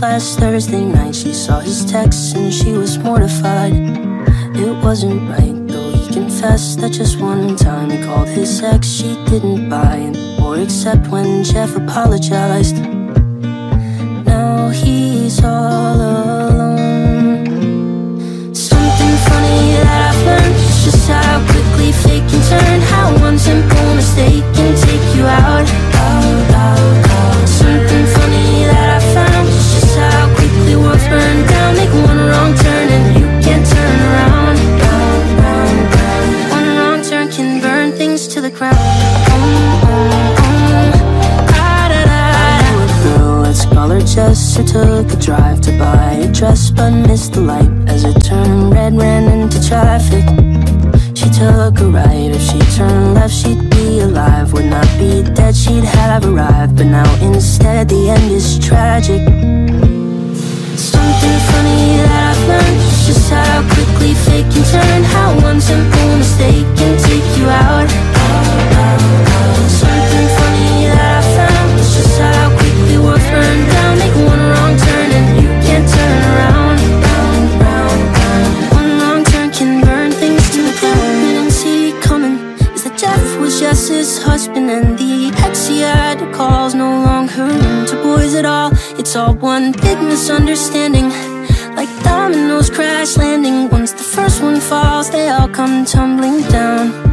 last Thursday night. She saw his text and she was mortified. It wasn't right, though he confessed that just one time he called his ex. She didn't buy it or accept when Jeff apologized. Now he's all alone. Something funny that I've learned is just how quickly fake can turn, how one simple mistake can take you out, out, out, out. Something funny that I found is just how quickly words burn down. Make one wrong turn and you can't turn around, round, round, round. One wrong turn can burn things to the ground. Collar Jester took a drive to buy a dress, but missed the light as it turned red, ran into traffic. She took a right, if she turned left she'd be alive, would not be dead, she'd have arrived. But now instead the end is tragic. Something funny that I've learned is just how quickly fate can turn, how one simple mistake can take you out, out, out, out. Something funny that I've found is just how quickly words burn down. Make one wrong turn and you can't turn around, round, round, round. One wrong turn can burn things to the ground. I didn't see it coming, is that Jeff was Jess's husband, and the ex he had to call's no longer into boys at all. It's all one big misunderstanding, like dominoes crash landing. Once the first one falls, they all come tumbling down.